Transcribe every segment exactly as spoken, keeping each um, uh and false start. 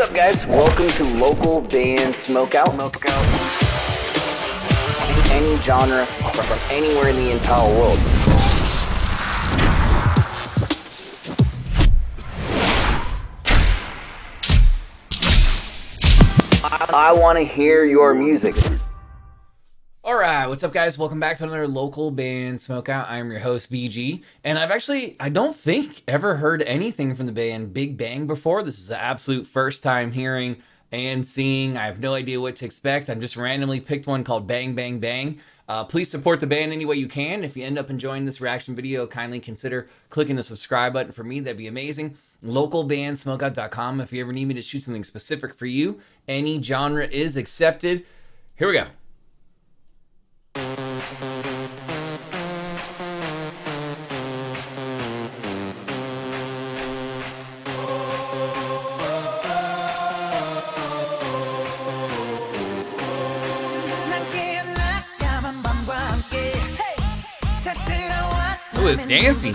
What's up, guys? Welcome to Local Band Smokeout. Smokeout. Any genre from anywhere in the entire world. I, I want to hear your music. Alright, what's up, guys? Welcome back to another Local Band Smokeout. I'm your host, B G, and I've actually, I don't think, ever heard anything from the band Big Bang before. This is the absolute first time hearing and seeing. I have no idea what to expect. I've just randomly picked one called Bang Bang Bang. Uh, please support the band any way you can. If you end up enjoying this reaction video, kindly consider clicking the subscribe button for me. That'd be amazing. Local Band Smokeout dot com if you ever need me to shoot something specific for you. Any genre is accepted. Here we go. It's dancing.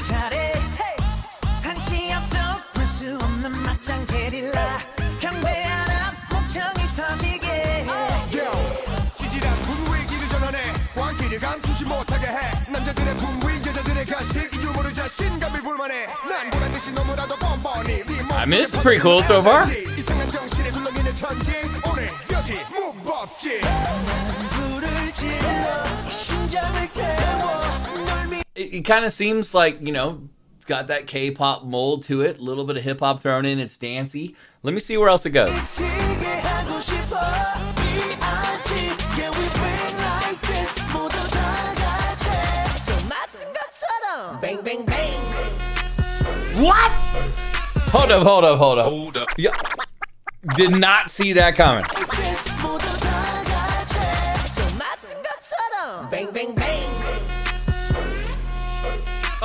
I mean, this is pretty cool so far. It kind of seems like, you know, it's got that K-pop mold to it. A little bit of hip-hop thrown in. It's dancey. Let me see where else it goes. Bang, bang, bang. What? Hold up, hold up, hold up. Hold up. Yeah. Did not see that coming. Bang, bang, bang.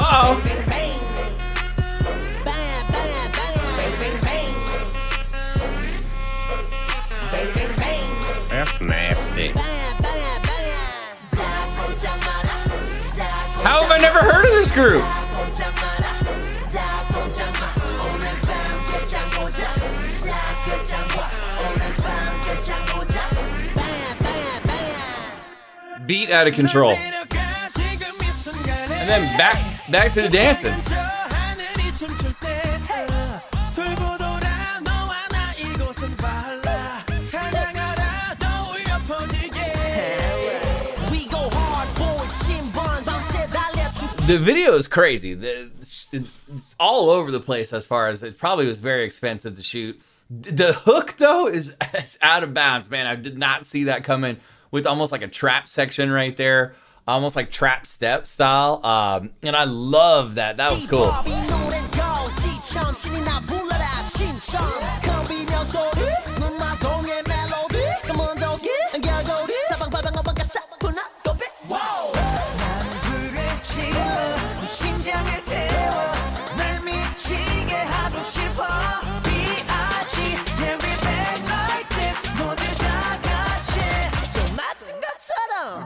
Uh oh. That's nasty. How have I never heard of this group? Beat out of control. And then back. Back to the dancing. The video is crazy. It's all over the place as far as it probably was very expensive to shoot. The hook, though, is out of bounds, man. I did not see that coming with almost like a trap section right there. Almost like trap step style, um, and I love that. That was cool.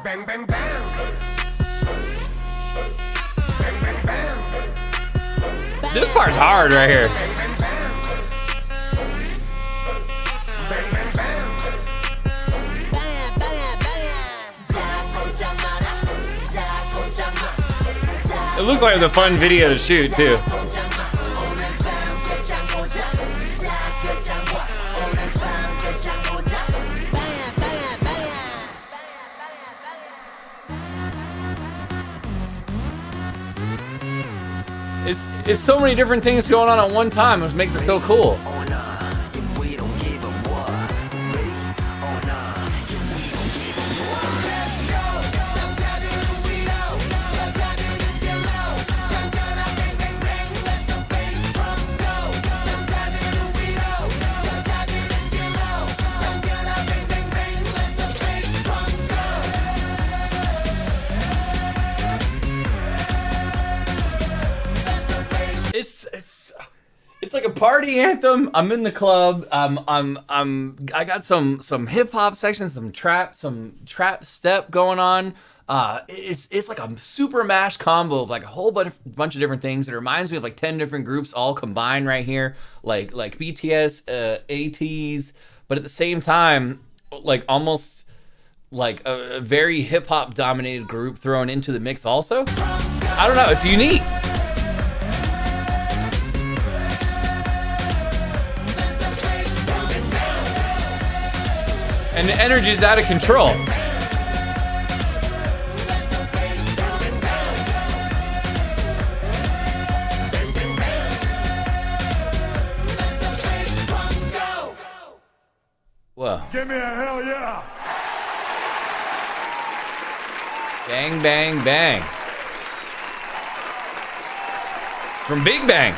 Bang, bang, bang. This part's hard right here. It looks like it's a fun video to shoot too. It's, it's so many different things going on at one time, which makes it so cool. It's it's it's like a party anthem. I'm in the club. I'm I'm I'm I got some some hip hop sections, some trap, some trap step going on. Uh, it's it's like a super mash combo of like a whole bunch bunch of different things. It reminds me of like ten different groups all combined right here, like like B T S, uh, ATEEZ, but at the same time, like almost like a, a very hip hop dominated group thrown into the mix. Also, I don't know. It's unique. And the energy is out of control. Whoa. Give me a hell yeah. Bang, bang, bang. From Big Bang.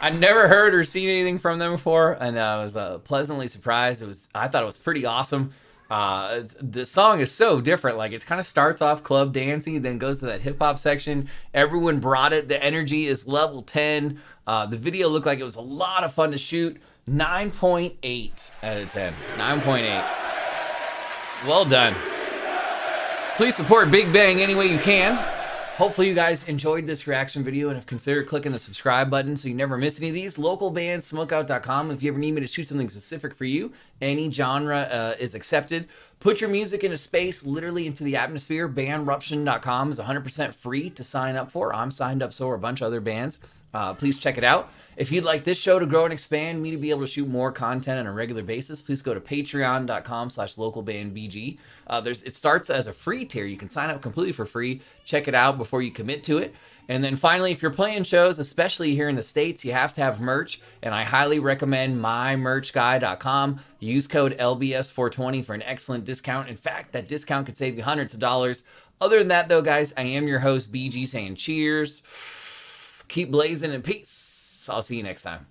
I'd never heard or seen anything from them before, and I was uh, pleasantly surprised. It was I thought it was pretty awesome. Uh, the song is so different. Like, it kind of starts off club dancing, then goes to that hip hop section. Everyone brought it. The energy is level ten. Uh, the video looked like it was a lot of fun to shoot. nine point eight out of ten. nine point eight. Well done. Please support Big Bang any way you can. Hopefully you guys enjoyed this reaction video and have considered clicking the subscribe button so you never miss any of these. Local Band Smokeout dot com if you ever need me to shoot something specific for you. Any genre uh, is accepted. Put your music into space, literally into the atmosphere. Band Ruption dot com is one hundred percent free to sign up for. I'm signed up, so are a bunch of other bands. Uh, please check it out. If you'd like this show to grow and expand, me to be able to shoot more content on a regular basis, please go to patreon dot com slash local band B G. Uh, there's, it starts as a free tier. You can sign up completely for free. Check it out before you commit to it. And then finally, if you're playing shows, especially here in the States, you have to have merch, and I highly recommend my merch guy dot com. Use code L B S four twenty for an excellent discount. In fact, that discount could save you hundreds of dollars. Other than that, though, guys, I am your host, B G, saying cheers. Keep blazing in peace. I'll see you next time.